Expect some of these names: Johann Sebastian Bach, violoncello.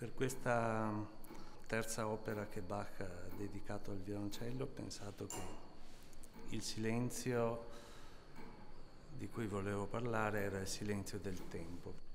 Per questa terza opera che Bach ha dedicato al violoncello ho pensato che il silenzio di cui volevo parlare era il silenzio del tempo.